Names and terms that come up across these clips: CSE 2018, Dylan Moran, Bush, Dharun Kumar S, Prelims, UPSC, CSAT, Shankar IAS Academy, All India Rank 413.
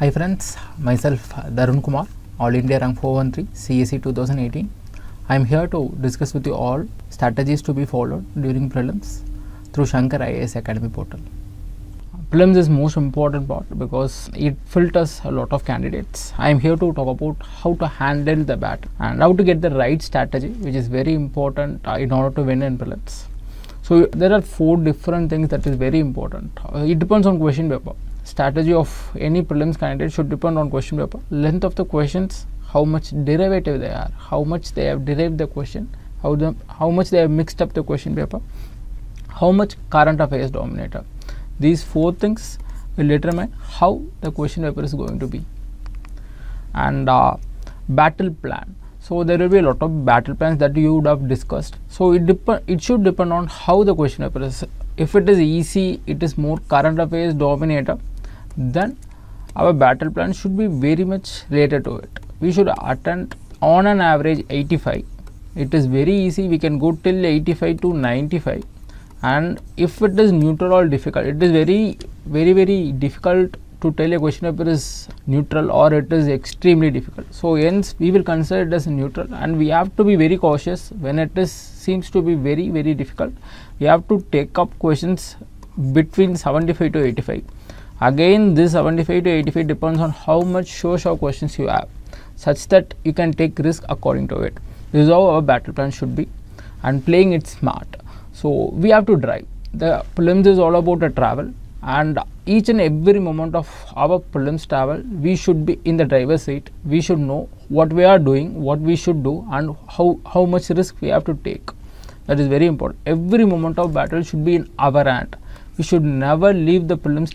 Hi friends, myself Dharun Kumar, All India Rank 413, CSE 2018. I am here to discuss with you all strategies to be followed during prelims through Shankar IAS Academy portal. Prelims is most important part because it filters a lot of candidates. I am here to talk about how to handle the battle and how to get the right strategy, which is very important in order to win in prelims. So there are four different things that is very important. It depends on question paper. Strategy of any prelims candidate should depend on question paper, length of the questions, how much derivative they are, how much they have derived the question, how much they have mixed up the question paper, how much current affairs dominator. These four things will determine how the question paper is going to be. And battle plan. So there will be a lot of battle plans that you would have discussed. So it should depend on how the question paper is. If it is easy, it is more current affairs dominator, then our battle plan should be very much related to it. We should attempt on an average 85. It is very easy, we can go till 85 to 95. And if it is neutral or difficult, it is very, very, very difficult to tell a question paper is neutral or it is extremely difficult. So hence we will consider it as neutral, and we have to be very cautious when it is seems to be very, very difficult. We have to take up questions between 75 to 85. Again, this 75 to 85 depends on how much show questions you have, such that you can take risk according to it. This is how our battle plan should be, and playing it smart. So we have to drive. The prelims is all about a travel, and each and every moment of our prelims travel, we should be in the driver's seat. We should know what we are doing, what we should do, and how much risk we have to take. That is very important. Every moment of battle should be in our hand. We should never leave the prelims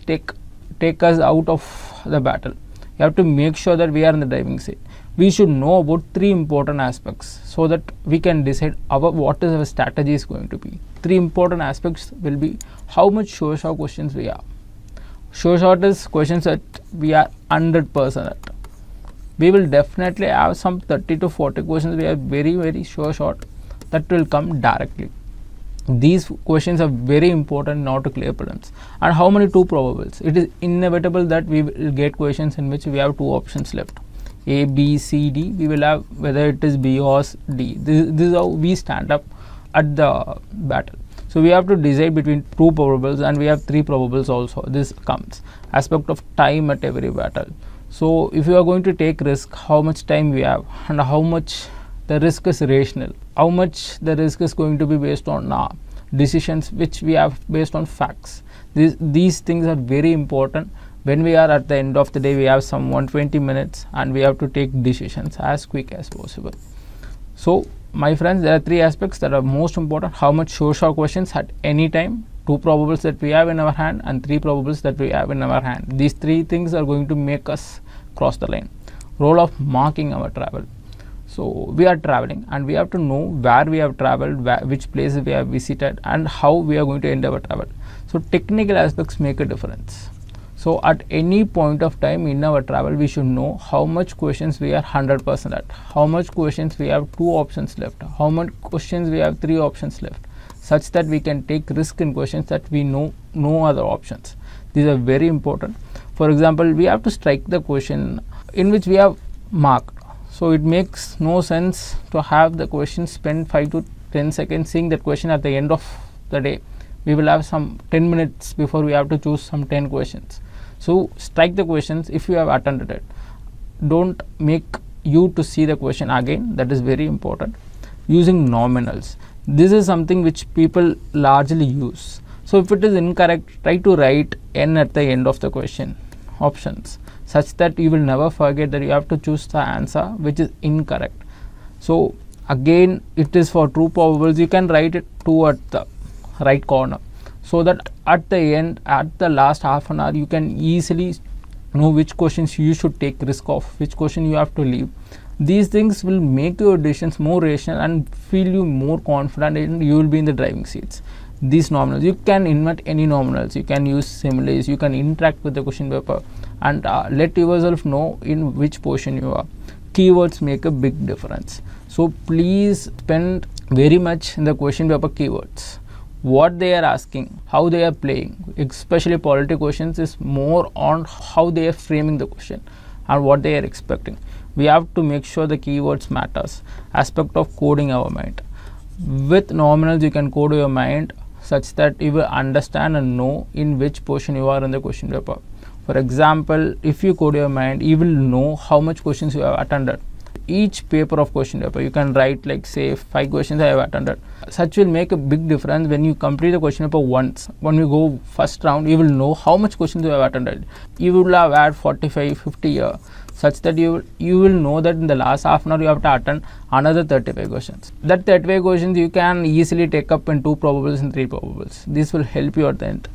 take us out of the battle. We have to make sure that we are in the driving seat. We should know about three important aspects so that we can decide what our strategy is going to be. Three important aspects will be how much sure questions we have. Sure is questions that we are 100% at. We will definitely have some 30 to 40 questions we are very, very sure that will come directly. These questions are very important not to clear prelims. And how many two probables? It is inevitable that we will get questions in which we have two options left. A, B, C, D, we will have whether it is B or D. This is how we stand up at the battle. So we have to decide between two probables, and we have three probables also. This comes aspect of time at every battle. So if you are going to take risk, how much time we have and how much the risk is rational, how much the risk is going to be based on decisions which we have based on facts. These things are very important. When we are at the end of the day, we have some 120 minutes and we have to take decisions as quick as possible. So my friends, there are three aspects that are most important: how much sure questions at any time, two probables that we have in our hand, and three probables that we have in our hand. These three things are going to make us cross the line. Role of marking our travel. So we are traveling, and we have to know where we have traveled, which places we have visited, and how we are going to end our travel. So technical aspects make a difference. So at any point of time in our travel, we should know how much questions we are 100% at, how much questions we have two options left, how much questions we have three options left, such that we can take risk in questions that we know no other options. These are very important. For example, we have to strike the question in which we have marked. So it makes no sense to have the question spend 5 to 10 seconds seeing that question at the end of the day. We will have some 10 minutes before we have to choose some 10 questions. So strike the questions if you have attended it. Don't make you to see the question again. That is very important. Using nominals. This is something which people largely use. So if it is incorrect, try to write N at the end of the question options, such that you will never forget that you have to choose the answer which is incorrect. So again, it is for true probables. You can write it 2 at the right corner, so that at the end, at the last half an hour, you can easily know which questions you should take risk of, which question you have to leave. These things will make your decisions more rational and feel you more confident, and you will be in the driving seats. These nominals, you can invent any nominals, you can use similes, you can interact with the question paper, and let yourself know in which portion you are. Keywords make a big difference. So please spend very much in the question paper keywords. what they are asking, how they are playing, especially polity questions is more on how they are framing the question and what they are expecting. We have to make sure the keywords matters. Aspect of coding our mind. With nominals you can code your mind such that you will understand and know in which portion you are in the question paper. For example, if you code your mind, you will know how much questions you have attended. Each paper of question paper you can write like say 5 questions I have attended. Such will make a big difference when you complete the question paper once. When you go first round, you will know how much questions you have attended. You will have had 45-50 here, such that you will know that in the last half an hour you have to attend another 35 questions. That 35 questions you can easily take up in 2 probables and 3 probables. This will help you at the end.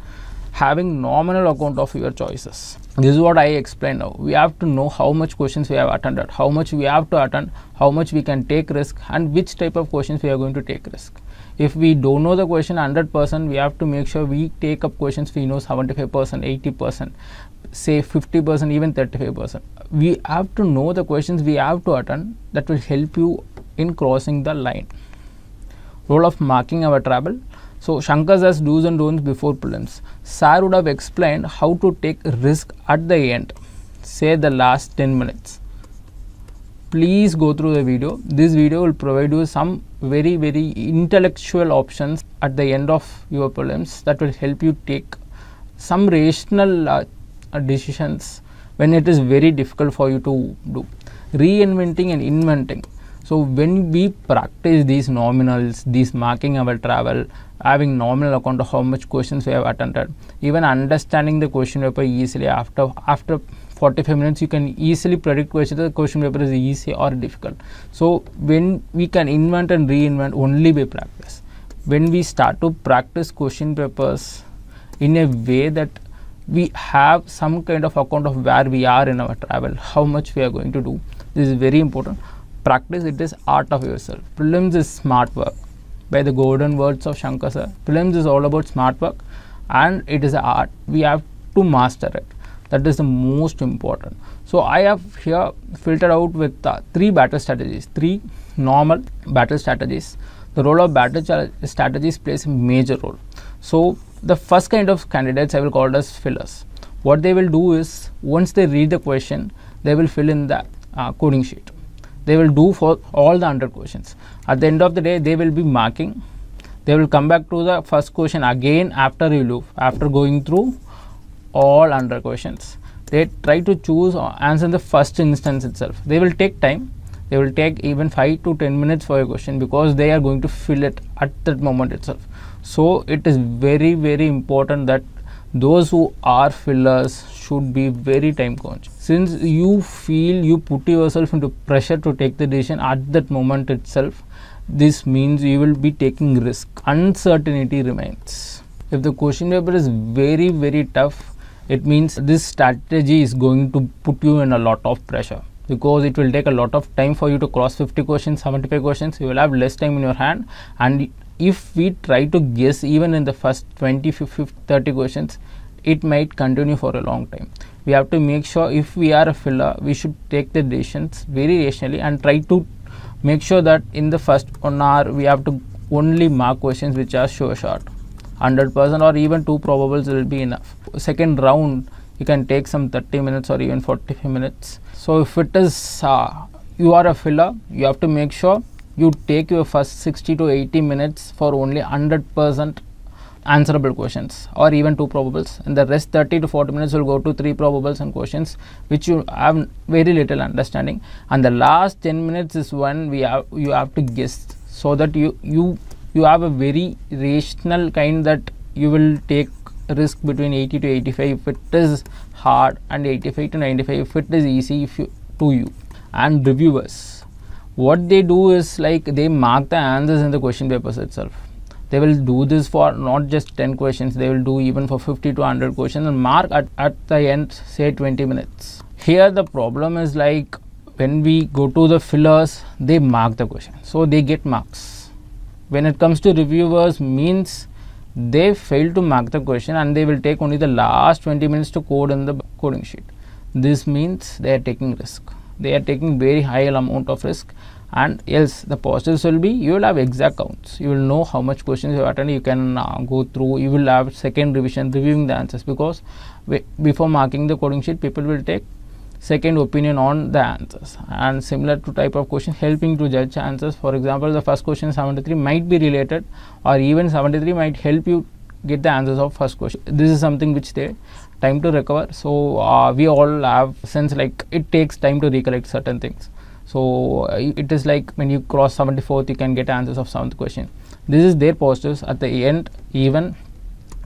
Having nominal account of your choices. This is what I explained now. We have to know how much questions we have attended, how much we have to attend, how much we can take risk, and which type of questions we are going to take risk. If we don't know the question 100%, we have to make sure we take up questions we know 75%, 80%, say 50%, even 35%. We have to know the questions we have to attend. That will help you in crossing the line. Role of marking our travel. So, Shankar has do's and don'ts before prelims. Sir would have explained how to take risk at the end, say the last 10 minutes. Please go through the video. This video will provide you some very intellectual options at the end of your prelims that will help you take some rational decisions when it is very difficult for you to do. Reinventing and inventing. So, when we practice these nominals, these marking our travel, having nominal account of how much questions we have attended, even understanding the question paper easily after 45 minutes, you can easily predict whether the question paper is easy or difficult. So, when we can invent and reinvent only by practice. When we start to practice question papers in a way that we have some kind of account of where we are in our travel, how much we are going to do, this is very important. Practice it is art of yourself. Prelims is smart work. By the golden words of Shankar sir, prelims is all about smart work and it is an art. We have to master it. That is the most important. So I have here filtered out with 3 battle strategies, 3 normal battle strategies. The role of battle strategies plays a major role. So the first kind of candidates I will call as fillers. What they will do is once they read the question, they will fill in the coding sheet. They will do for all the 100 questions. At the end of the day, they will be marking. They will come back to the first question again after you loop, after going through all 100 questions. They try to choose or answer in the first instance itself. They will take time. They will take even 5 to 10 minutes for a question because they are going to fill it at that moment itself. So it is very important that those who are fillers should be very time conscious. Since you feel you put yourself into pressure to take the decision at that moment itself, this means you will be taking risk. Uncertainty remains. If the question paper is very tough, it means this strategy is going to put you in a lot of pressure because it will take a lot of time for you to cross 50 questions, 75 questions. You will have less time in your hand, and if we try to guess even in the first 20, 50, 30 questions, it might continue for a long time. We have to make sure if we are a filler, we should take the decisions very rationally and try to make sure that in the first 1 hour, we have to only mark questions which are sure shot. 100% or even 2 probables will be enough. Second round, you can take some 30 minutes or even 45 minutes. So if it is you are a filler, you have to make sure you take your first 60 to 80 minutes for only 100% answerable questions or even 2 probables, and the rest 30 to 40 minutes will go to 3 probables and questions which you have very little understanding, and the last 10 minutes is when you have to guess so that you have a very rational kind that you will take risk between 80 to 85 if it is hard and 85 to 95 if it is easy to you. And reviewers, what they do is like they mark the answers in the question papers itself. They will do this for not just 10 questions, they will do even for 50 to 100 questions and mark at the end say 20 minutes. Here the problem is like when we go to the fillers, they mark the question. So they get marks. When it comes to reviewers means they fail to mark the question and they will take only the last 20 minutes to code in the coding sheet. This means they are taking risk. They are taking very high amount of risk and else the positives will be you will have exact counts. You will know how much questions you have attended. You can go through. You will have second revision reviewing the answers, because before marking the coding sheet, people will take second opinion on the answers, and similar to type of question helping to judge answers. For example, the first question 73 might be related, or even 73 might help you get the answers of first question. This is something which they time to recover. So we all have sense like it takes time to recollect certain things. So it is like when you cross 74th, you can get answers of 7th question. This is their positives. At the end, even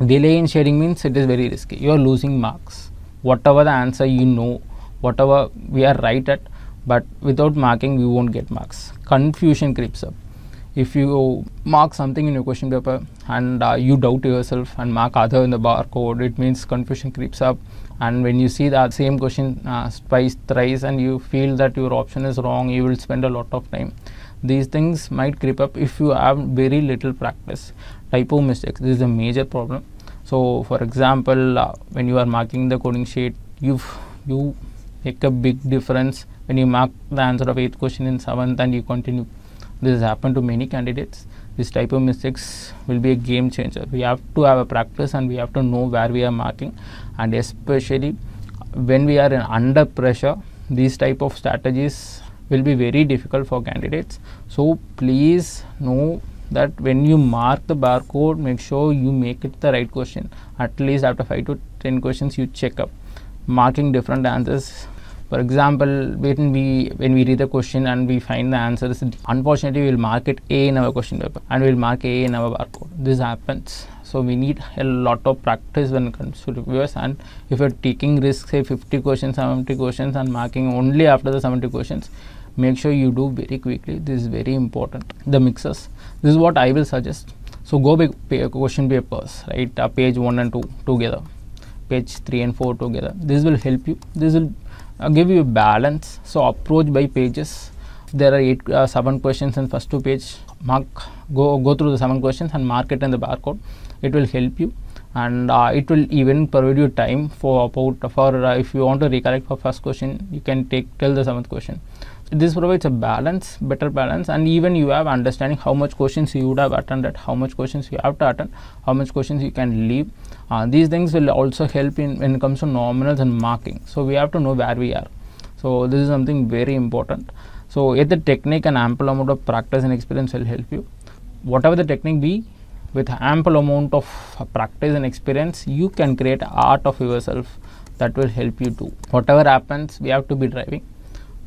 delay in sharing means it is very risky. You are losing marks. Whatever the answer you know, whatever we are right at, but without marking, we won't get marks. Confusion creeps up. If you mark something in your question paper and you doubt yourself and mark other in the barcode, it means confusion creeps up. And when you see that same question twice, thrice, and you feel that your option is wrong, you will spend a lot of time. These things might creep up if you have very little practice. Typo mistakes, this is a major problem. So, for example, when you are marking the coding sheet, you make a big difference when you mark the answer of 8th question in 7th and you continue. This has happened to many candidates. This type of mistakes will be a game changer. We have to have a practice and we have to know where we are marking, and especially when we are under pressure, these type of strategies will be very difficult for candidates. So please know that when you mark the barcode, make sure you make it the right question. At least after 5 to 10 questions, you check up marking different answers. For example, when we read the question and we find the answers, unfortunately we will mark it A in our question paper and we will mark A in our barcode. This happens. So we need a lot of practice when it comes to reviewers, and if you are taking risks, say 50 questions, 70 questions and marking only after the 70 questions, make sure you do very quickly. This is very important. The mixers, this is what I will suggest. So go back question papers, right? Page 1 and 2 together, page 3 and 4 together. This will help you. This will give you a balance. So approach by pages. There are 7 questions in first 2 page. Mark, go through the 7 questions and mark it in the barcode. It will help you, and it will even provide you time for if you want to recollect for first question, you can take till the 7th question. So this provides a balance, better balance, and even you have understanding how much questions you would have attended, how much questions you have to attend, how much questions you can leave. These things will also help when it comes to nominals and marking. So we have to know where we are. So this is something very important. So either technique and ample amount of practice and experience will help you. Whatever the technique be, with ample amount of practice and experience, you can create art of yourself that will help you too. Whatever happens, we have to be driving.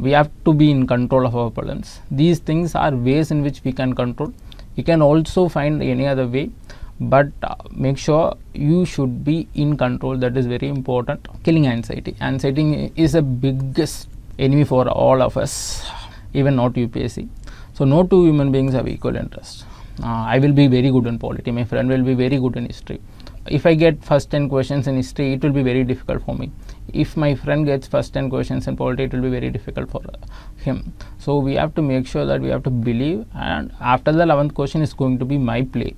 We have to be in control of our problems. These things are ways in which we can control. You can also find any other way, but make sure you should be in control. That is very important. Killing anxiety. Anxiety is the biggest enemy for all of us, even not UPSC. So no two human beings have equal interest. I will be very good in polity, my friend will be very good in history. If I get first 10 questions in history, it will be very difficult for me. If my friend gets first 10 questions in polity, it will be very difficult for him. So we have to make sure that we have to believe, and after the 11th question is going to be my play.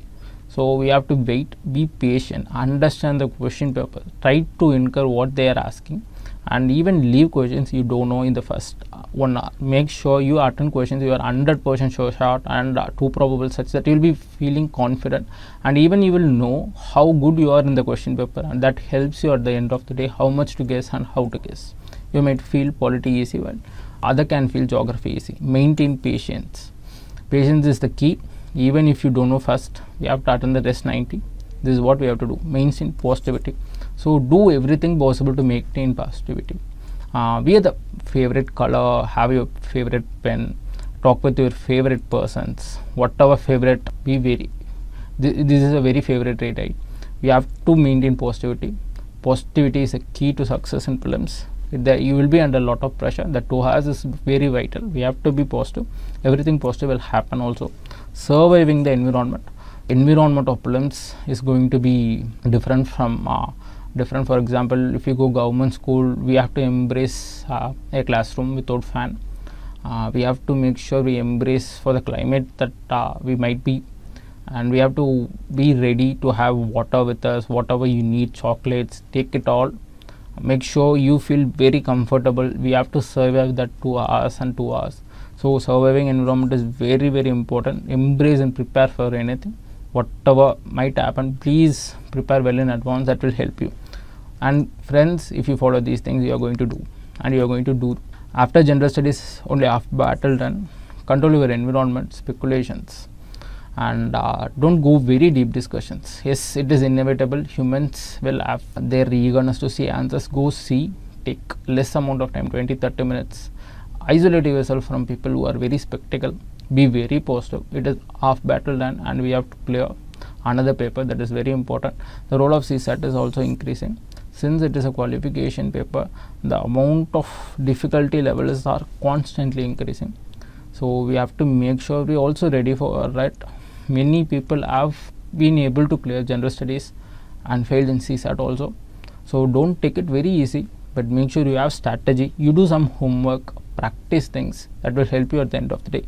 So we have to wait, be patient, understand the question paper, try to incur what they are asking, and even leave questions you don't know in the first 1 hour. Make sure you attend questions you are 100% sure shot and too probable, such that you will be feeling confident, and even you will know how good you are in the question paper, and that helps you at the end of the day how much to guess and how to guess. You might feel polity easy, but other can feel geography easy. Maintain patience. Patience is the key. Even if you don't know first, we have to attend the rest 90. This is what we have to do. Maintain positivity. So do everything possible to maintain positivity. Wear the favorite color, have your favorite pen, talk with your favorite persons, whatever favorite, be very. This is a very favorite trait, right? We have to maintain positivity. Positivity is a key to success in prelims. You will be under a lot of pressure. The 2 hours is very vital. We have to be positive. Everything positive will happen also. Surviving the environment of prelims is going to be different from for example, if you go government school, we have to embrace a classroom without fan. We have to make sure we embrace for the climate that we might be, and we have to be ready to have water with us, whatever you need, chocolates, take it all. Make sure you feel very comfortable. We have to survive that 2 hours and 2 hours. So surviving environment is very, very important. Embrace and prepare for anything, whatever might happen. Please prepare well in advance, that will help you. And friends, if you follow these things, you are going to do, and you are going to do. After general studies, only after battle done, control your environment, speculations, and don't go very deep discussions. Yes, it is inevitable. Humans will have their eagerness to see answers. Go see, take less amount of time, 20-30 minutes. Isolate yourself from people who are very spectacle. Be very positive. It is half battle done, and we have to clear another paper that is very important. The role of CSAT is also increasing. Since it is a qualification paper, the amount of difficulty levels are constantly increasing. So we have to make sure we are also ready for our right. Many people have been able to clear general studies and failed in CSAT also. So don't take it very easy, but make sure you have strategy. You do some homework, practice things that will help you at the end of the day.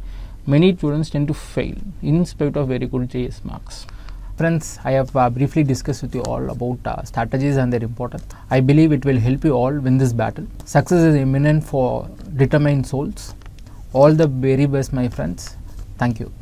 Many students tend to fail in spite of very good JS marks. Friends, I have briefly discussed with you all about strategies and their importance. I believe it will help you all win this battle. Success is imminent for determined souls. All the very best, my friends. Thank you.